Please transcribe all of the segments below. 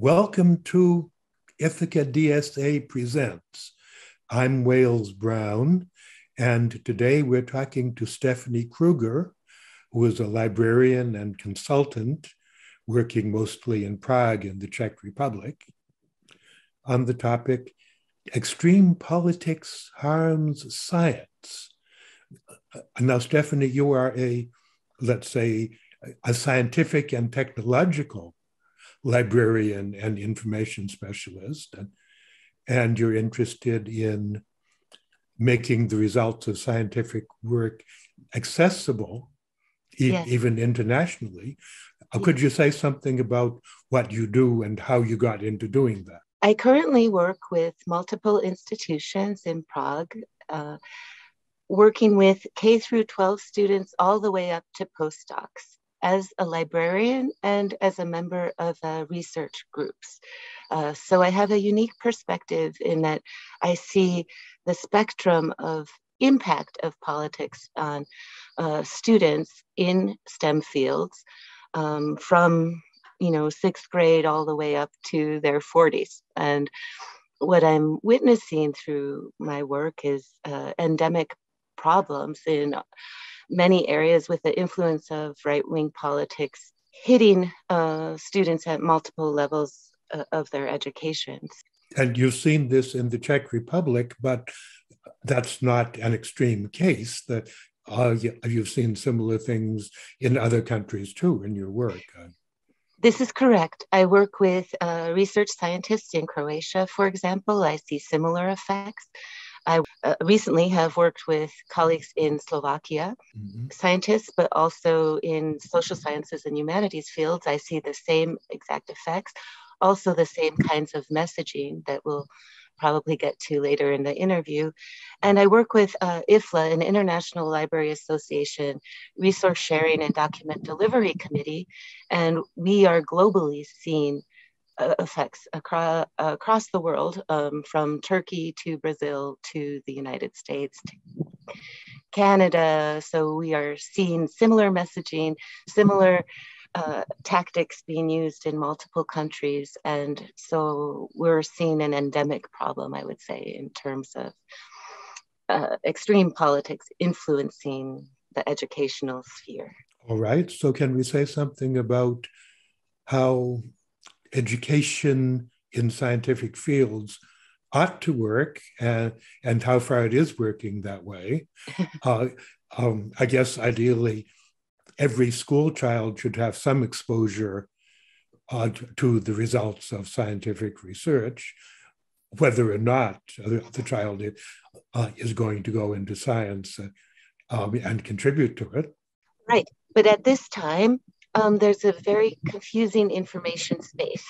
Welcome to Ithaca DSA Presents. I'm Wayles Browne, and today we're talking to Stephanie Kruger, who is a librarian and consultant working mostly in Prague in the Czech Republic, on the topic, Extreme Politics Harms Science. Now, Stephanie, you are a, let's say, a scientific and technological librarian and information specialist, and you're interested in making the results of scientific work accessible, even internationally. Could you say something about what you do and how you got into doing that? I currently work with multiple institutions in Prague, working with K through 12 students all the way up to postdocs, as a librarian and as a member of research groups. So I have a unique perspective in that I see the spectrum of impact of politics on students in STEM fields from, you know, 6th grade all the way up to their 40s. And what I'm witnessing through my work is endemic problems in many areas with the influence of right-wing politics hitting students at multiple levels of their education. And you've seen this in the Czech Republic, but that's not an extreme case. That you've seen similar things in other countries too in your work. This is correct. I work with research scientists in Croatia, for example. I see similar effects. I recently have worked with colleagues in Slovakia, scientists, but also in social sciences and humanities fields. I see the same exact effects, also the same kinds of messaging that we'll probably get to later in the interview. And I work with IFLA, an International Library Association Resource Sharing and Document Delivery Committee, and we are globally seeing effects across the world, from Turkey to Brazil to the United States to Canada. So we are seeing similar messaging, similar tactics being used in multiple countries. And so we're seeing an endemic problem, I would say, in terms of extreme politics influencing the educational sphere. All right. So can we say something about how education in scientific fields ought to work and how far it is working that way? I guess ideally every school child should have some exposure to the results of scientific research, whether or not the child is going to go into science and contribute to it. Right, but at this time, there's a very confusing information space.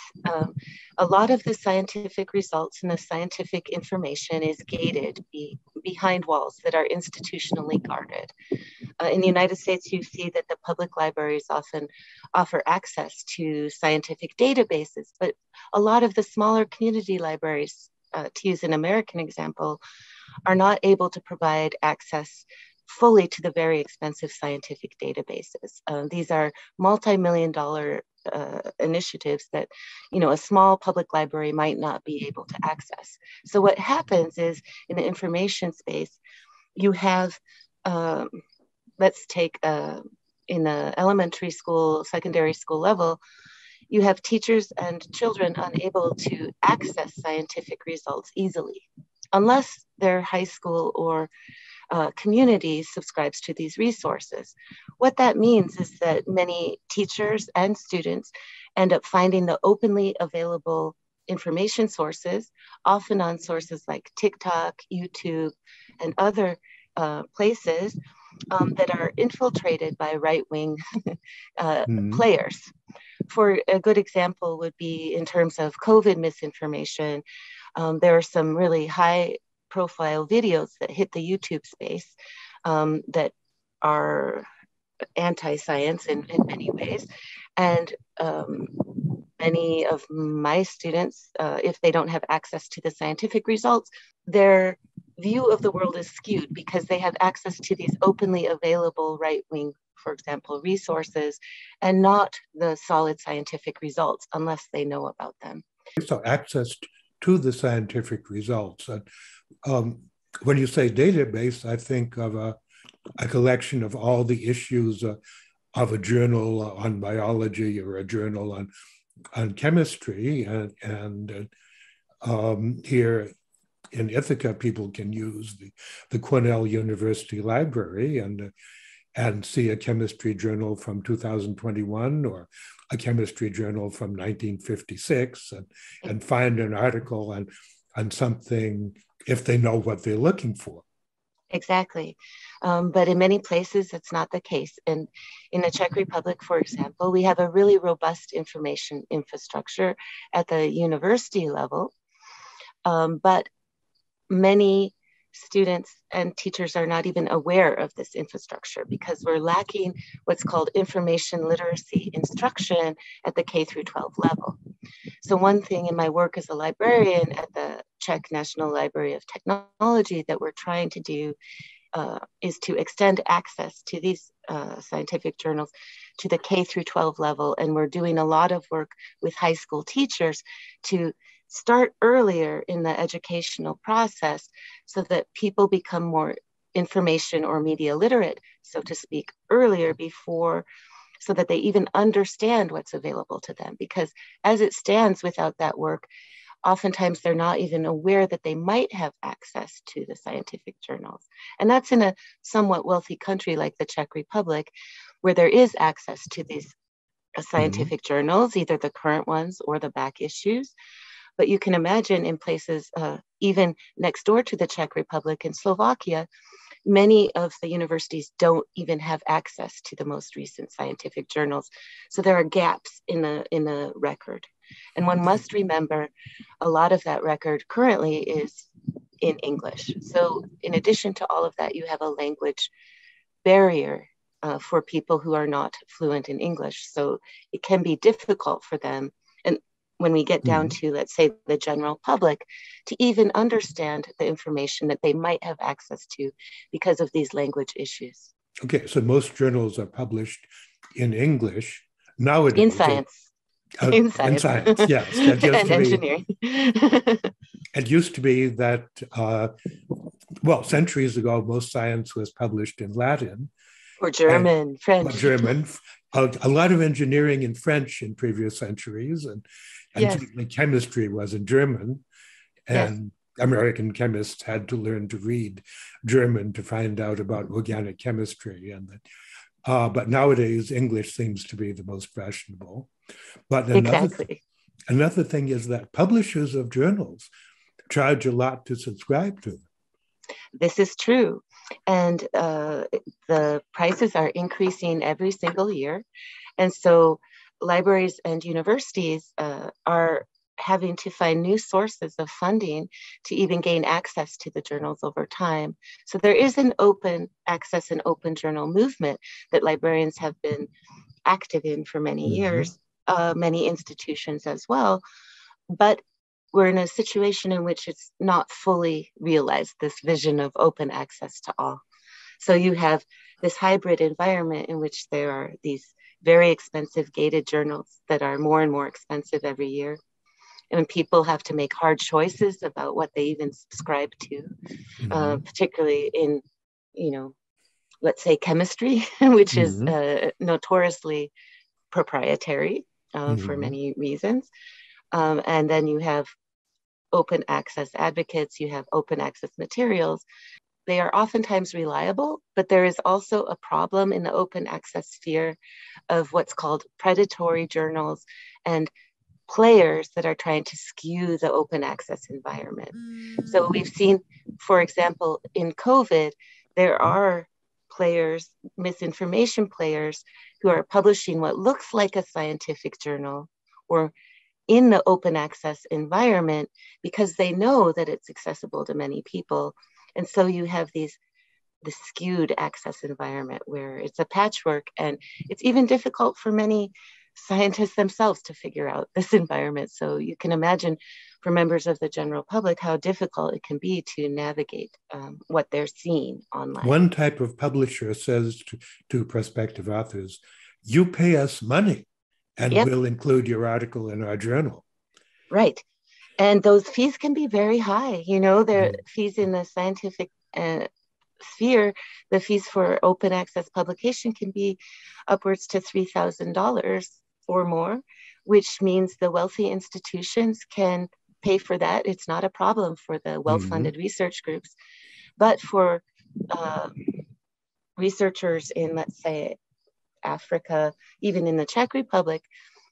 A lot of the scientific results and the scientific information is gated behind walls that are institutionally guarded. In the United States, you see that the public libraries often offer access to scientific databases, but a lot of the smaller community libraries, to use an American example, are not able to provide access fully to the very expensive scientific databases. These are multi-million-dollar initiatives that, you know, a small public library might not be able to access. So what happens is, in the information space, you have, let's take in the elementary school, secondary school level, you have teachers and children unable to access scientific results easily, unless their high school or community subscribes to these resources. What that means is that many teachers and students end up finding the openly available information sources, often on sources like TikTok, YouTube, and other places, that are infiltrated by right-wing players. For a good example would be in terms of COVID misinformation. There are some really high-profile videos that hit the YouTube space that are anti-science in many ways. And many of my students, if they don't have access to the scientific results, their view of the world is skewed because they have access to these openly available right-wing, for example, resources, and not the solid scientific results unless they know about them. So access to the scientific results. And when you say database, I think of a collection of all the issues of a journal on biology or a journal on chemistry. And here in Ithaca, people can use the Cornell University Library and see a chemistry journal from 2021 or a chemistry journal from 1956 and find an article on something if they know what they're looking for. Exactly. But in many places, it's not the case. And in the Czech Republic, for example, we have a really robust information infrastructure at the university level. But many students and teachers are not even aware of this infrastructure because we're lacking what's called information literacy instruction at the K through 12 level. So one thing in my work as a librarian at the Czech National Library of Technology that we're trying to do is to extend access to these scientific journals to the K through 12 level. And we're doing a lot of work with high school teachers to start earlier in the educational process so that people become more information or media literate, so to speak, earlier before, so that they even understand what's available to them. Because as it stands without that work, oftentimes they're not even aware that they might have access to the scientific journals. And that's in a somewhat wealthy country like the Czech Republic, where there is access to these scientific journals, either the current ones or the back issues. But you can imagine in places even next door to the Czech Republic and Slovakia, many of the universities don't even have access to the most recent scientific journals. So there are gaps in the record. And one must remember a lot of that record currently is in English. So in addition to all of that, you have a language barrier for people who are not fluent in English. So it can be difficult for them. And when we get down to, let's say, the general public, to even understand the information that they might have access to because of these language issues. Okay, so most journals are published in English nowadays. In science. In science, yes. And engineering. It used to be that, well, centuries ago, most science was published in Latin. Or German, French. Or German. A lot of engineering in French in previous centuries, and chemistry was in German, and American chemists had to learn to read German to find out about organic chemistry. But nowadays, English seems to be the most fashionable. But another thing is that publishers of journals charge a lot to subscribe to them. This is true. And the prices are increasing every single year. And so libraries and universities are having to find new sources of funding to even gain access to the journals over time. So there is an open access and open journal movement that librarians have been active in for many years, many institutions as well. But we're in a situation in which it's not fully realized, this vision of open access to all. So you have this hybrid environment in which there are these very expensive gated journals that are more and more expensive every year. And people have to make hard choices about what they even subscribe to, particularly in, let's say chemistry, which is notoriously proprietary for many reasons. And then you have open access advocates, you have open access materials. They are oftentimes reliable, but there is also a problem in the open access sphere of what's called predatory journals and players that are trying to skew the open access environment. So we've seen, for example, in COVID, there are players, misinformation players, who are publishing what looks like a scientific journal or in the open access environment because they know that it's accessible to many people. And so you have the skewed access environment where it's a patchwork, and it's even difficult for many scientists themselves to figure out this environment. So you can imagine for members of the general public how difficult it can be to navigate what they're seeing online. One type of publisher says to prospective authors, you pay us money and we'll include your article in our journal. Right. And those fees can be very high. You know, their fees in the scientific sphere, the fees for open access publication can be upwards to $3,000 or more, which means the wealthy institutions can pay for that. It's not a problem for the well-funded research groups, but for researchers in, let's say, Africa, even in the Czech Republic,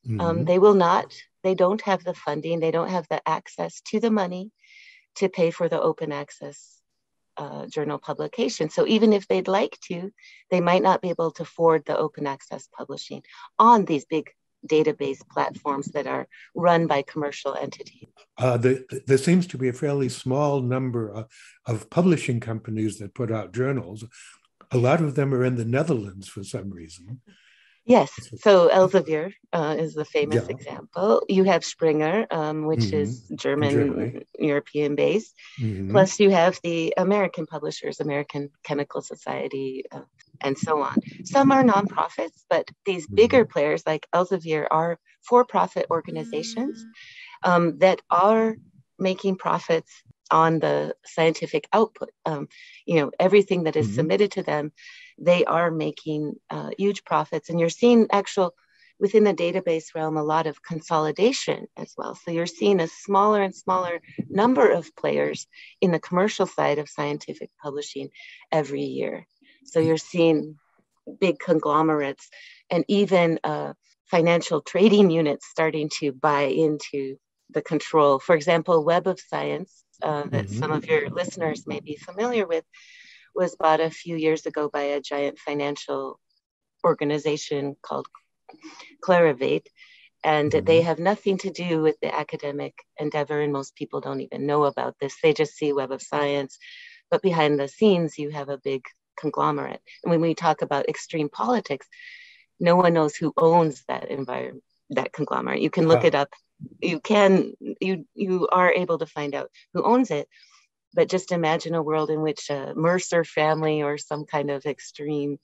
they will not, they don't have the funding, they don't have the access to the money to pay for the open access journal publication. So even if they'd like to, they might not be able to afford the open access publishing on these big database platforms that are run by commercial entities. There seems to be a fairly small number of publishing companies that put out journals. A lot of them are in the Netherlands for some reason. Yes, so Elsevier is the famous example. You have Springer, which is German, European-based. Plus you have the American publishers, American Chemical Society, and so on. Some are nonprofits, but these bigger players like Elsevier are for-profit organizations that are making profits on the scientific output. You know, everything that is submitted to them, they are making huge profits. And you're seeing actual, within the database realm, a lot of consolidation as well. So you're seeing a smaller and smaller number of players in the commercial side of scientific publishing every year. So you're seeing big conglomerates and even financial trading units starting to buy into the control. For example, Web of Science, that some of your listeners may be familiar with, was bought a few years ago by a giant financial organization called Clarivate, and they have nothing to do with the academic endeavor, and most people don't even know about this. They just see Web of Science, but behind the scenes, you have a big conglomerate. And when we talk about extreme politics, no one knows who owns that environment, that conglomerate. You can look it up. You can, you are able to find out who owns it. But just imagine a world in which a Mercer family or some kind of extreme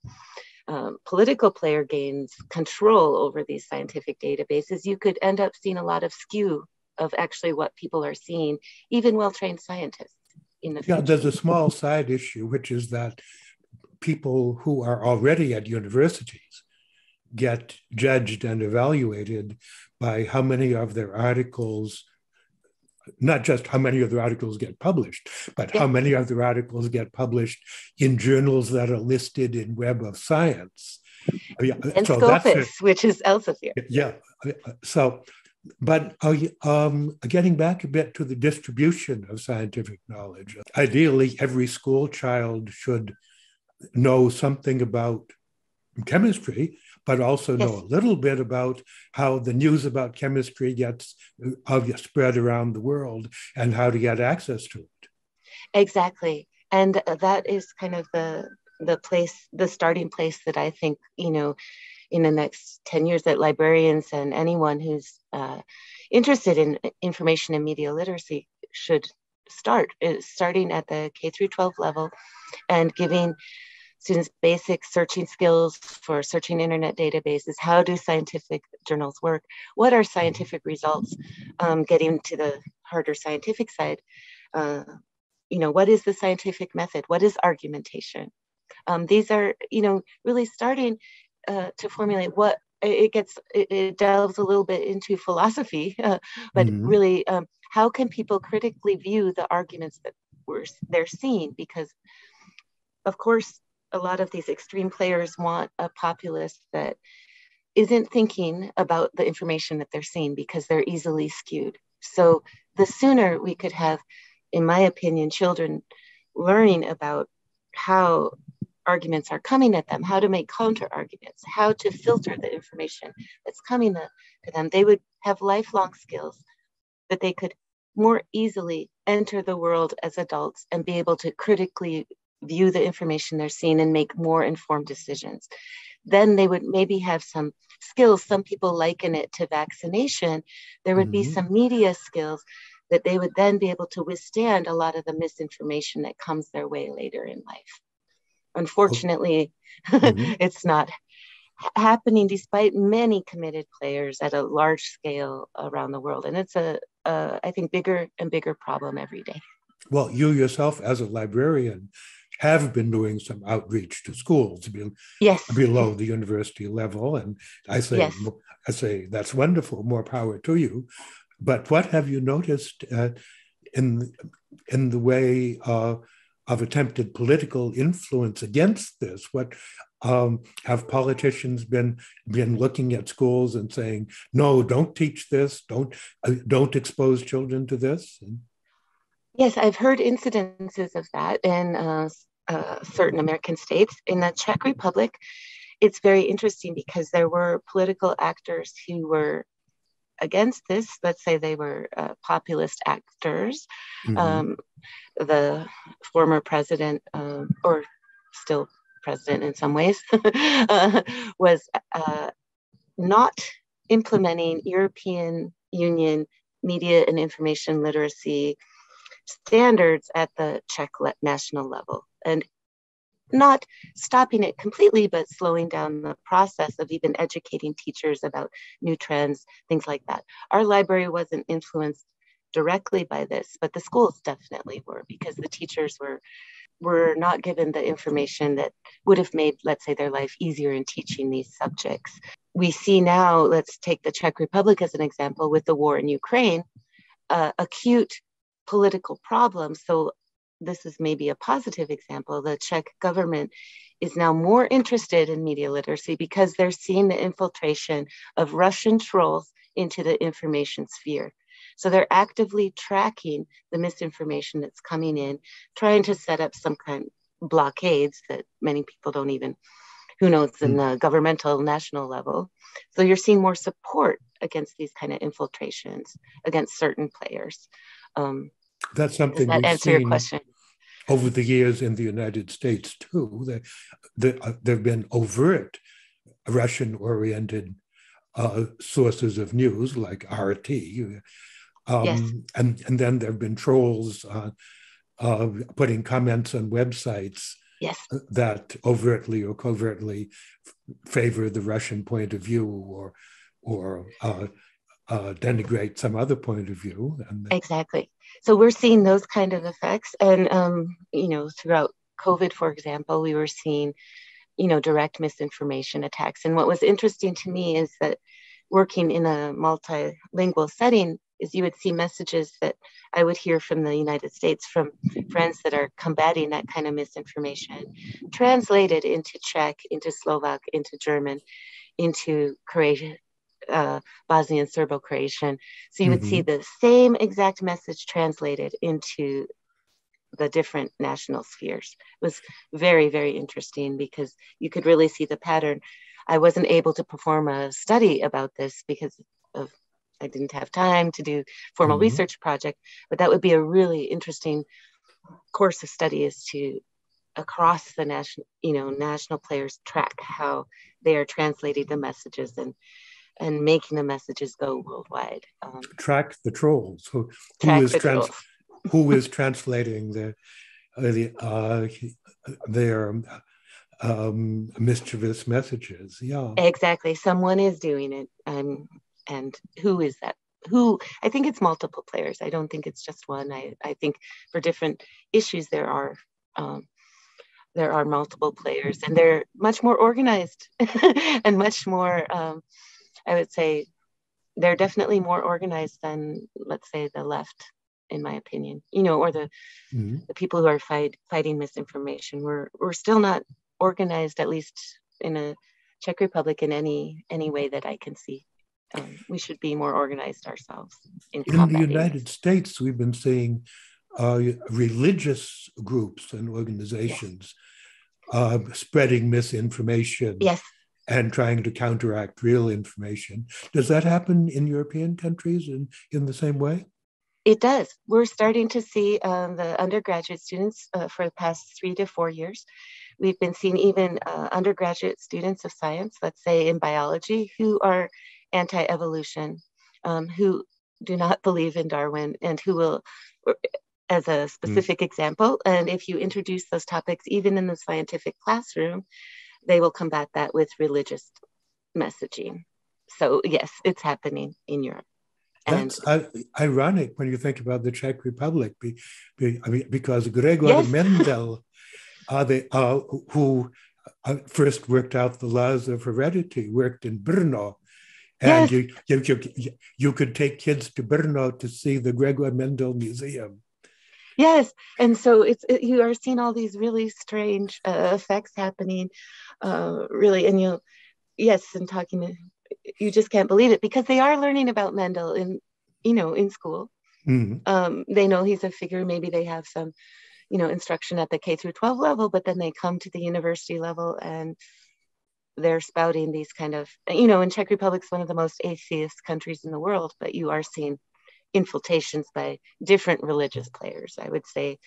political player gains control over these scientific databases. You could end up seeing a lot of skew of actually what people are seeing, even well-trained scientists in the future. There's a small side issue, which is that people who are already at universities get judged and evaluated by how many of their articles, not just how many of the articles get published, but how many of the articles get published in journals that are listed in Web of Science. And so Scopus, which is Elsevier. Yeah. So, but getting back a bit to the distribution of scientific knowledge, ideally every school child should know something about chemistry, but also know a little bit about how the news about chemistry gets spread around the world and how to get access to it. Exactly. And that is kind of the place, the starting place that I think, you know, in the next 10 years that librarians and anyone who's interested in information and media literacy should start, is starting at the K through 12 level and giving students basic searching skills for searching internet databases. How do scientific journals work? What are scientific results? Getting to the harder scientific side, you know, what is the scientific method? What is argumentation? These are, you know, really starting to formulate what it gets, it delves a little bit into philosophy, but really how can people critically view the arguments that they're seeing? Because of course, a lot of these extreme players want a populace that isn't thinking about the information that they're seeing because they're easily skewed. So the sooner we could have, in my opinion, children learning about how arguments are coming at them, how to make counter arguments, how to filter the information that's coming to them. They would have lifelong skills that they could more easily enter the world as adults and be able to critically view the information they're seeing and make more informed decisions. Then they would maybe have some skills. Some people liken it to vaccination. There would be some media skills that they would then be able to withstand a lot of the misinformation that comes their way later in life. Unfortunately, it's not happening despite many committed players at a large scale around the world. And it's a I think, bigger and bigger problem every day. Well, you yourself as a librarian have been doing some outreach to schools below the university level. And I say that's wonderful, more power to you. But what have you noticed in the way of attempted political influence against this? What have politicians been looking at schools and saying, no, don't teach this, don't expose children to this? Yes, I've heard incidences of that in certain American states. In the Czech Republic, it's very interesting because there were political actors who were against this. Let's say they were populist actors. The former president, or still president in some ways, was not implementing European Union media and information literacy standards at the Czech national level, and not stopping it completely, but slowing down the process of even educating teachers about new trends, things like that. Our library wasn't influenced directly by this, but the schools definitely were, because the teachers were not given the information that would have made, let's say, their life easier in teaching these subjects. We see now, let's take the Czech Republic as an example, with the war in Ukraine, acute political problem. So this is maybe a positive example. The Czech government is now more interested in media literacy because they're seeing the infiltration of Russian trolls into the information sphere. So they're actively tracking the misinformation that's coming in, trying to set up some kind of blockades that many people don't even, who knows, in the governmental national level. So you're seeing more support against these kind of infiltrations against certain players. That's something that we've seen over the years in the United States too. There have been overt Russian-oriented sources of news like RT, and then there have been trolls putting comments on websites that overtly or covertly favor the Russian point of view or denigrate some other point of view. And exactly. So we're seeing those kind of effects. And, throughout COVID, for example, we were seeing, direct misinformation attacks. And what was interesting to me is that working in a multilingual setting is you would see messages that I would hear from the United States, from friends that are combating that kind of misinformation, translated into Czech, into Slovak, into German, into Croatian, Bosnian Serbo-Croatian. So you would see the same exact message translated into the different national spheres. It was very, very interesting because you could really see the pattern. I wasn't able to perform a study about this because I didn't have time to do formal research project, but that would be a really interesting course of study, is to across the national players track how they are translating the messages and making the messages go worldwide. Track the trolls. Who is translating their mischievous messages? Yeah, exactly. Someone is doing it, and who is that? Who? I think it's multiple players. I don't think it's just one. I think for different issues there are multiple players, and they're much more organized and much more. I would say they're definitely more organized than, let's say, the left, in my opinion, or the people who are fighting misinformation. We're still not organized, at least in a Czech Republic, in any way that I can see. We should be more organized ourselves. In the United States, we've been seeing religious groups and organizations spreading misinformation. Yes. And trying to counteract real information. Does that happen in European countries in the same way? It does. We're starting to see the undergraduate students for the past 3 to 4 years. We've been seeing even undergraduate students of science, let's say in biology, who are anti-evolution, who do not believe in Darwin, and who will, as a specific example, and if you introduce those topics even in the scientific classroom, they will combat that with religious messaging. So yes, it's happening in Europe. That's ironic when you think about the Czech Republic, because Gregor Mendel, who first worked out the laws of heredity, worked in Brno. And you could take kids to Brno to see the Gregor Mendel Museum. Yes, and so you are seeing all these really strange effects happening, really, and you just can't believe it, because they are learning about Mendel in school. Mm-hmm. They know he's a figure. Maybe they have some, instruction at the K through 12 level, but then they come to the university level and they're spouting these kind of, and Czech Republic's one of the most atheist countries in the world, but you are seeing infiltrations by different religious players. I would say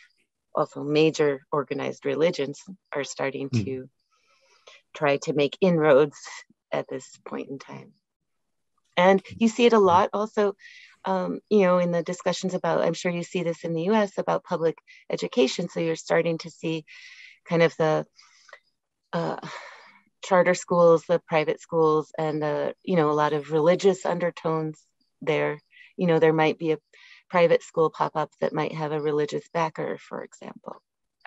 also major organized religions are starting to try to make inroads at this point in time. And you see it a lot also, in the discussions about, I'm sure you see this in the US, about public education. So you're starting to see kind of the charter schools, the private schools, and a lot of religious undertones there. There might be a private school pop-up that might have a religious backer, for example.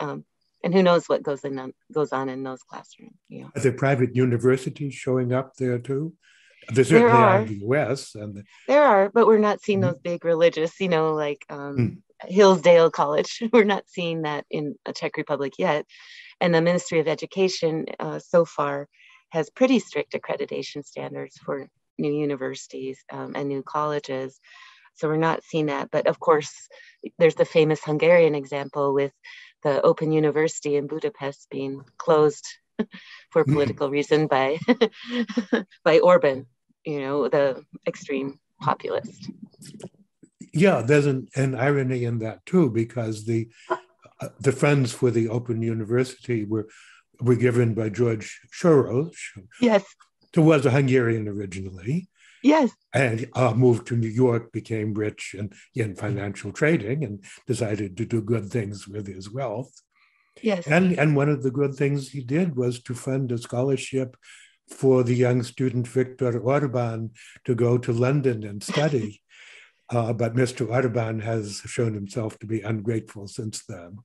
And who knows what goes on in those classrooms. Are there private universities showing up there too? There certainly are in the US. There are, but we're not seeing those big religious, like Hillsdale College. We're not seeing that in the Czech Republic yet. And the Ministry of Education so far has pretty strict accreditation standards for new universities and new colleges. So we're not seeing that. But of course, there's the famous Hungarian example with the Open University in Budapest being closed for political reason by Orban, the extreme populist. Yeah, there's an irony in that too, because the funds for the Open University were given by George Soros. Yes. Who was a Hungarian originally. Yes. And moved to New York, became rich in financial trading, and decided to do good things with his wealth. Yes. And one of the good things he did was to fund a scholarship for the young student Viktor Orban to go to London and study. But Mr. Orban has shown himself to be ungrateful since then.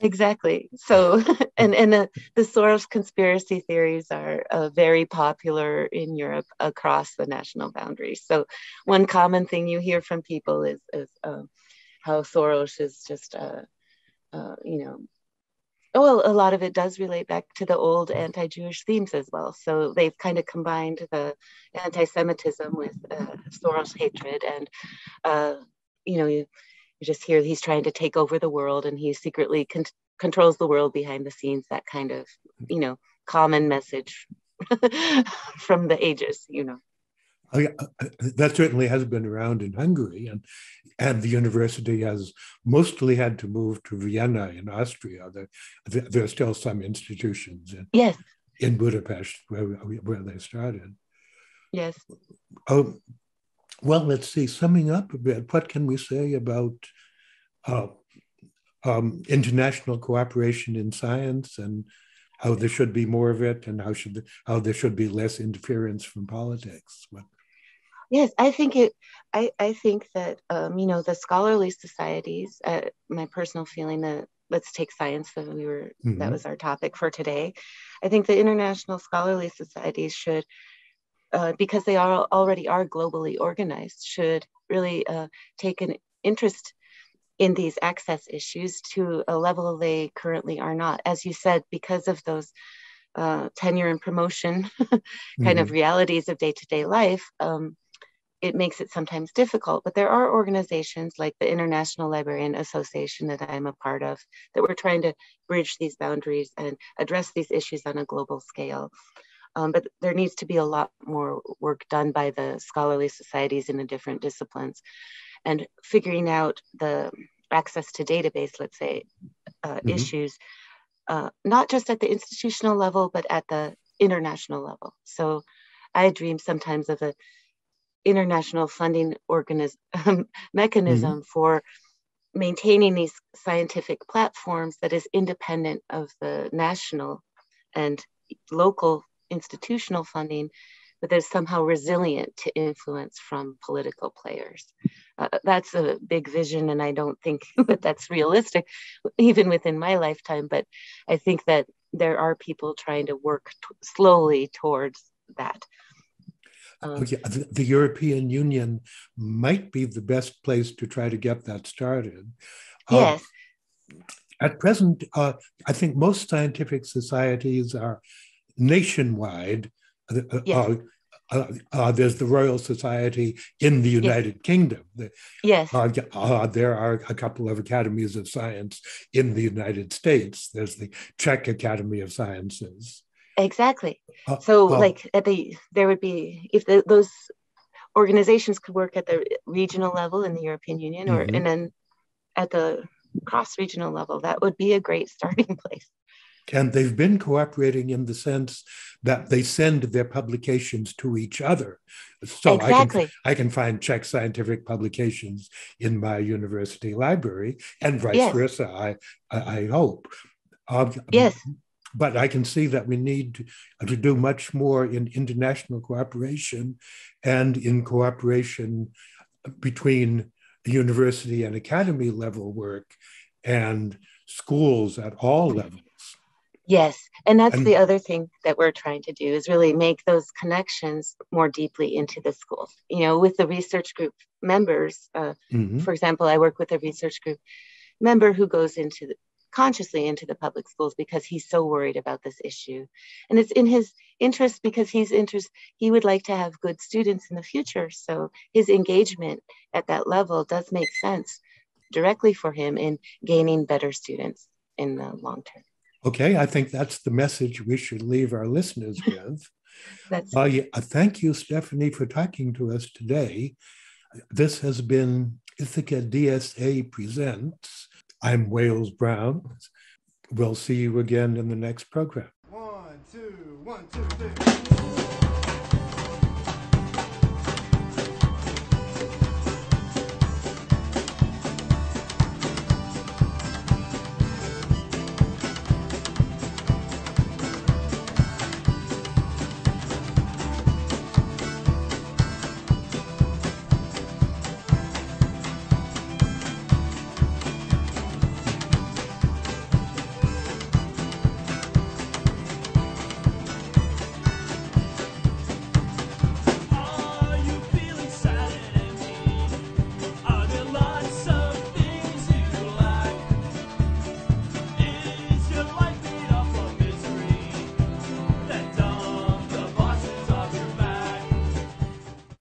Exactly. So, the Soros conspiracy theories are very popular in Europe across the national boundaries. So one common thing you hear from people is how Soros is just, a lot of it does relate back to the old anti-Jewish themes as well. So they've kind of combined the anti-Semitism with Soros hatred, and, you just hear he's trying to take over the world, and he secretly controls the world behind the scenes, that kind of, common message from the ages, That certainly has been around in Hungary, and the university has mostly had to move to Vienna in Austria. There are still some institutions in Budapest where they started. Yes. Well, let's see, summing up a bit, what can we say about international cooperation in science, and how there should be more of it, and how there should be less interference from politics? Yes, I think that, the scholarly societies, my personal feeling that let's take science, that was our topic for today. I think the international scholarly societies should, because they are already are globally organized, should really take an interest in these access issues to a level they currently are not. As you said, because of those tenure and promotion kind of realities of day-to-day life, it makes it sometimes difficult, but there are organizations like the International Librarian Association that I'm a part of that we're trying to bridge these boundaries and address these issues on a global scale. But there needs to be a lot more work done by the scholarly societies in the different disciplines, and figuring out the access to database, let's say, issues, not just at the institutional level, but at the international level. So I dream sometimes of a international funding mechanism for maintaining these scientific platforms that is independent of the national and local institutional funding, but that is somehow resilient to influence from political players. That's a big vision, and I don't think that that's realistic, even within my lifetime, but I think that there are people trying to work slowly towards that. The European Union might be the best place to try to get that started. Yes. At present, I think most scientific societies are nationwide. Yes. There's the Royal Society in the United Kingdom. Yes. There are a couple of academies of science in the United States. There's the Czech Academy of Sciences. Exactly. So like at the, there would be, if the, those organizations could work at the regional level in the European Union, or and then at the cross-regional level, that would be a great starting place. And they've been cooperating in the sense that they send their publications to each other. So I can find Czech scientific publications in my university library, and vice versa, I hope. But I can see that we need to do much more in international cooperation and in cooperation between university and academy level work and schools at all levels. Yes, and that's the other thing that we're trying to do is really make those connections more deeply into the schools. You know, with the research group members, for example, I work with a research group member who goes into the consciously into the public schools because he's so worried about this issue, and it's in his interest because he's he would like to have good students in the future, so his engagement at that level does make sense directly for him in gaining better students in the long term. Okay, I think that's the message we should leave our listeners with. Thank you, Stephanie, for talking to us today. This has been Ithaca DSA Presents. I'm Wayles Browne. We'll see you again in the next program. One, two, three.